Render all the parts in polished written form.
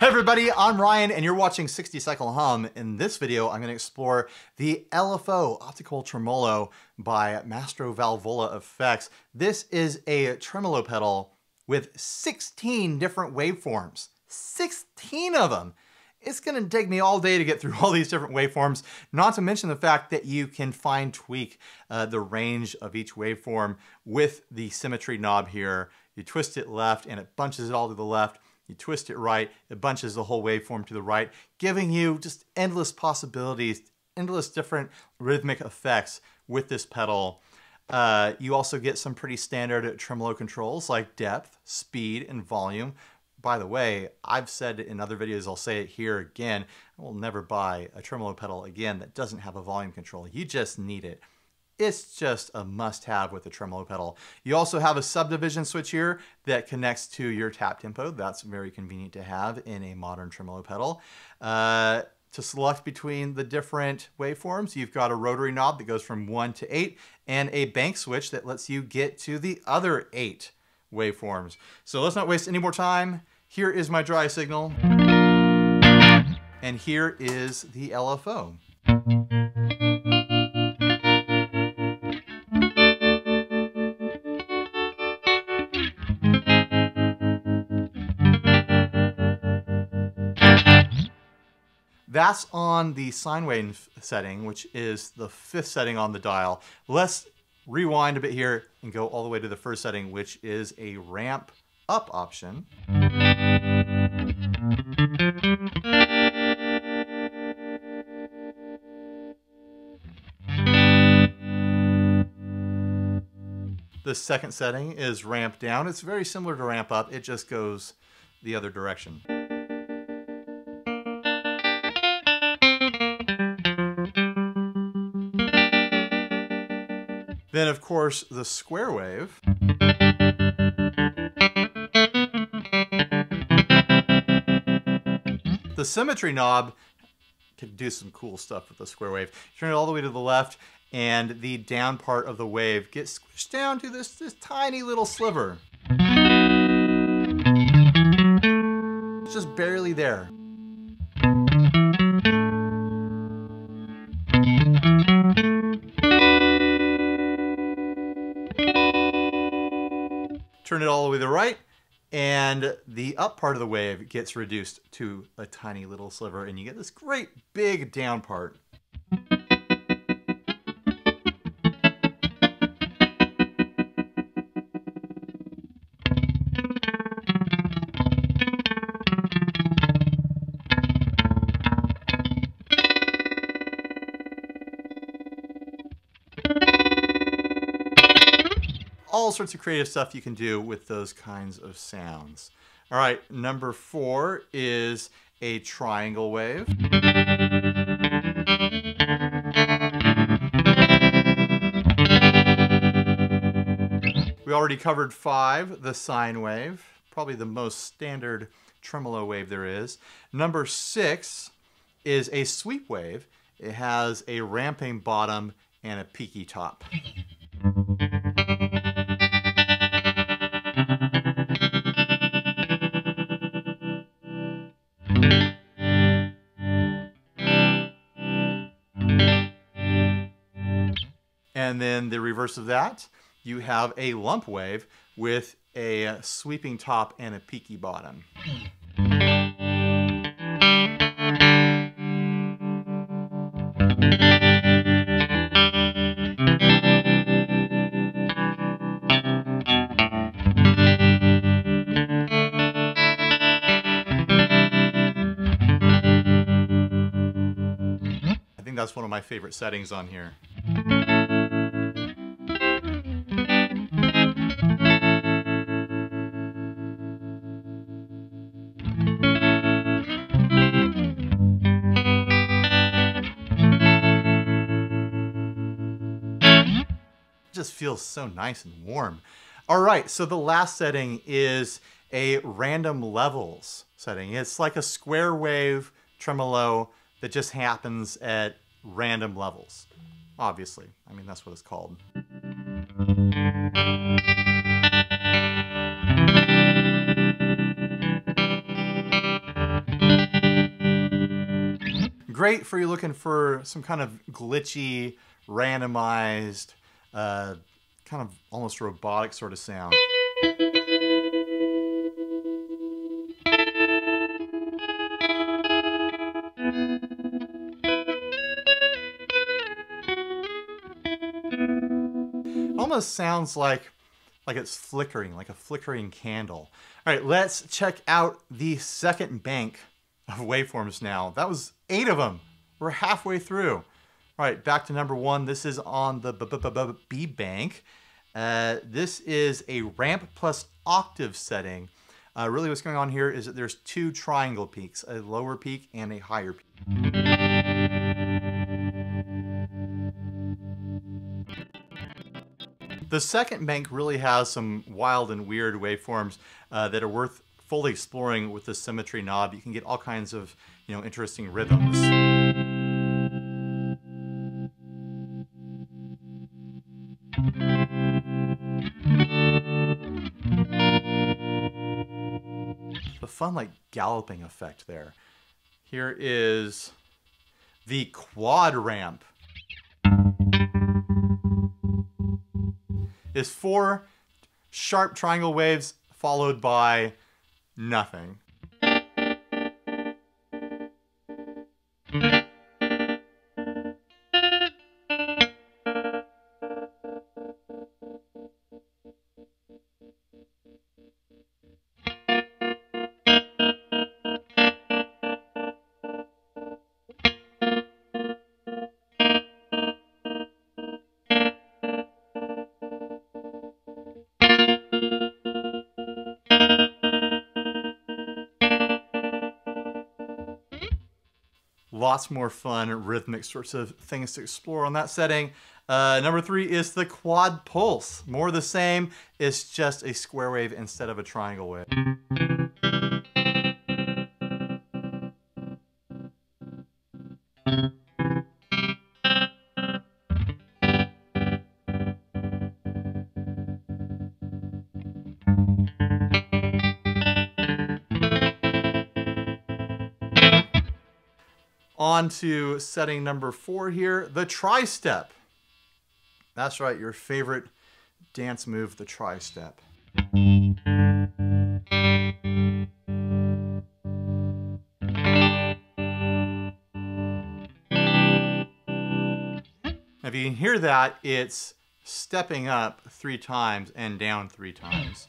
Hey everybody, I'm Ryan and you're watching 60 Cycle Hum. In this video, I'm gonna explore the LFO optical tremolo by Mastro Valvola effects. This is a tremolo pedal with 16 different waveforms, 16 of them. It's gonna take me all day to get through all these different waveforms, not to mention the fact that you can fine tweak the range of each waveform with the symmetry knob here. You twist it left and it bunches it all to the left. You twist it right, it bunches the whole waveform to the right, giving you just endless possibilities, endless different rhythmic effects with this pedal. You also get some pretty standard tremolo controls like depth, speed, and volume. By the way, I've said it in other videos, I'll say it here again, I will never buy a tremolo pedal again that doesn't have a volume control. You just need it. It's just a must-have with a tremolo pedal. You also have a subdivision switch here that connects to your tap tempo. That's very convenient to have in a modern tremolo pedal. To select between the different waveforms, you've got a rotary knob that goes from 1 to 8 and a bank switch that lets you get to the other 8 waveforms. So let's not waste any more time. Here is my dry signal. And here is the LFO. That's on the sine wave setting, which is the 5th setting on the dial. Let's rewind a bit here and go all the way to the 1st setting, which is a ramp up option. The 2nd setting is ramp down. It's very similar to ramp up. It just goes the other direction. Then, of course, the square wave. The symmetry knob can do some cool stuff with the square wave. Turn it all the way to the left, and the down part of the wave gets squished down to this tiny little sliver. It's just barely there. Turn it all the way to the right, and the up part of the wave gets reduced to a tiny little sliver, and you get this great big down part. All sorts of creative stuff you can do with those kinds of sounds. All right, number 4 is a triangle wave. We already covered 5, the sine wave, probably the most standard tremolo wave there is. Number 6 is a sweep wave. It has a ramping bottom and a peaky top. And then the reverse of that, you have a lump wave with a sweeping top and a peaky bottom. I think that's one of my favorite settings on here. Just feels so nice and warm. All right, so the last setting is a random levels setting. It's like a square wave tremolo that just happens at random levels. Obviously, I mean, that's what it's called. great for you looking for some kind of glitchy, randomized, kind of almost robotic sort of sound. Almost sounds like it's flickering, like a flickering candle. All right, let's check out the second bank of waveforms now. That was 8 of them. We're halfway through. All right, back to number 1. This is on the B bank. This is a ramp plus octave setting. Really what's going on here is that there's 2 triangle peaks, a lower peak and a higher peak. The second bank really has some wild and weird waveforms that are worth fully exploring with the symmetry knob. You can get all kinds of, you know, interesting rhythms. A fun, like, galloping effect there. Here is the quad ramp. Is 4 sharp triangle waves followed by nothing. Lots more fun rhythmic sorts of things to explore on that setting. Number 3 is the quad pulse. More of the same, it's just a square wave instead of a triangle wave. On to setting number 4 here, the tri-step. That's right, your favorite dance move, the tri-step. Now if you can hear that, it's stepping up 3 times and down 3 times.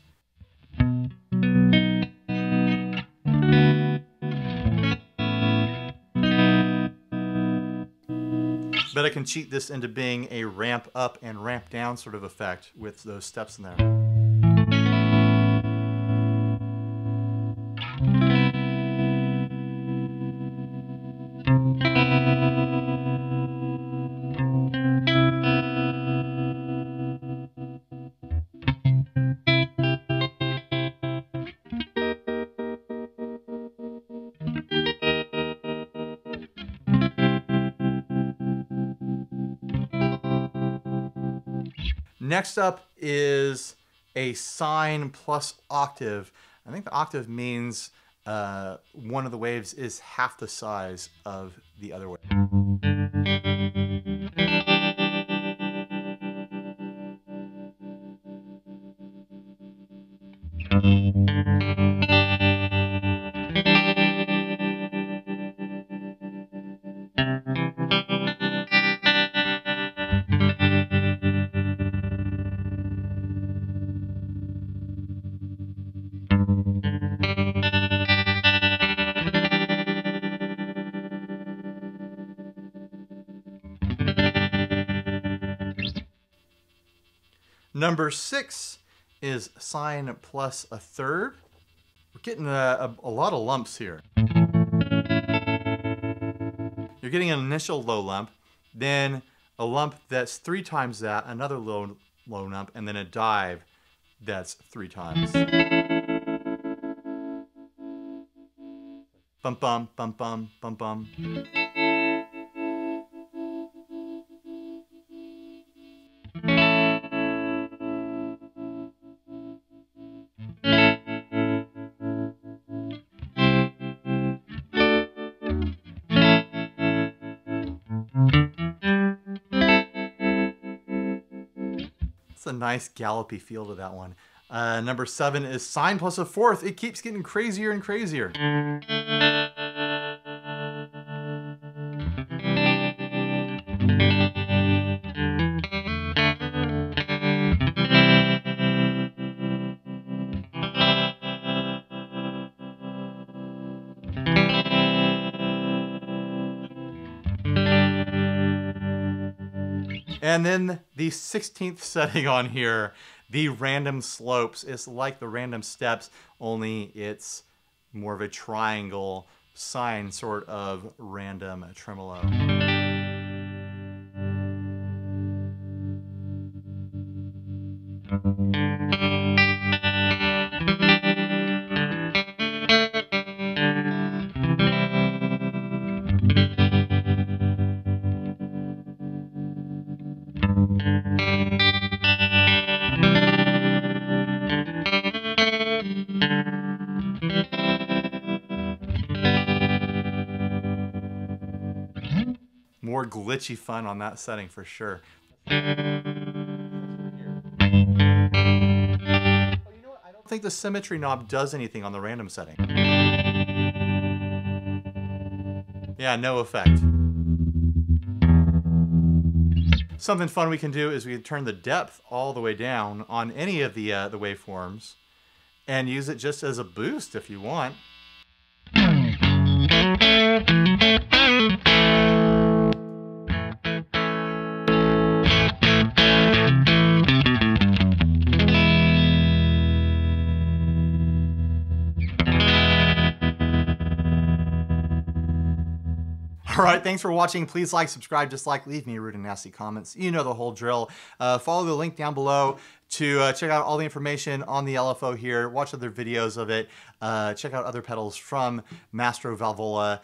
But I can cheat this into being a ramp up and ramp down sort of effect with those steps in there. Next up is a sine plus octave. I think the octave means one of the waves is half the size of the other wave. Number 6 is sine plus a third. We're getting a lot of lumps here. You're getting an initial low lump, then a lump that's 3 times that, another low lump, and then a dive that's 3 times. Bum bum bum bum bum bum. a nice gallopy feel to that one. Number 7 is sine plus a fourth. It keeps getting crazier and crazier. And then the 16th setting on here, the random slopes. It's like the random steps, only it's more of a triangle sine sort of random tremolo. More glitchy fun on that setting for sure. Oh, you know what? I don't think the symmetry knob does anything on the random setting. Yeah, no effect. Something fun we can do is we can turn the depth all the way down on any of the waveforms and use it just as a boost if you want. All right, thanks for watching. Please like, subscribe, dislike, leave me rude and nasty comments. You know the whole drill. Follow the link down below to check out all the information on the LFO here. Watch other videos of it. Check out other pedals from Mastro Valvola.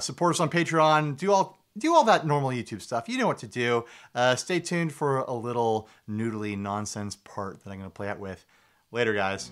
Support us on Patreon. Do all that normal YouTube stuff. You know what to do. Stay tuned for a little noodly nonsense part that I'm going to play out with. Later, guys.